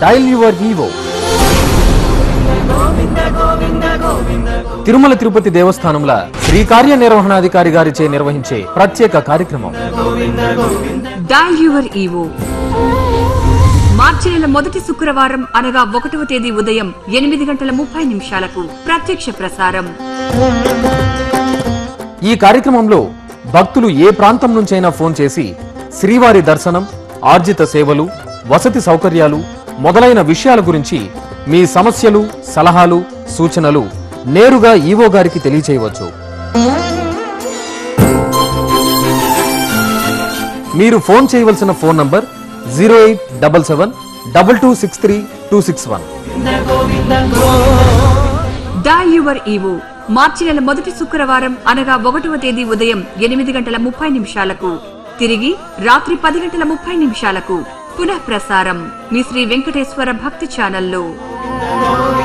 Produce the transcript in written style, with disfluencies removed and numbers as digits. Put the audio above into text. Dial your Evo. Tirumala Tirupati Devasthanamula Sri Karya Nirvahanadhikari Gariche Nirvahinche Pratyeka Karyakramam. Dial your Evo. మార్చినెల మొదటి శుక్రవారం అనగా 1వ తేదీ ఉదయం 8:30 ప్రత్యక్ష ప్రసారం. ఈ కార్యక్రమంలో భక్తులు ఏ ప్రాంతం నుంచైనా ఫోన్ చేసి శ్రీవారి దర్శనం, ఆర్జిత సేవలు, వసతి సౌకర్యాలు మొదలైన విషయాల గురించి మీ సమస్యలు, సలహాలు, సూచనలు నేరుగా ఈవో గారికి తెలియజేయవచ్చు. మీరు ఫోన్ చేయవలసిన phone number 0877 2263261. Dial your Evo. మార్చినెల మొదటి శుక్రవారం అనగా 1వ తేదీ ఉదయం 8:30 తిరిగి రాత్రి 10:30 పునఃప్రసారం మీ శ్రీ వెంకటేశ్వర భక్తి ఛానల్లో.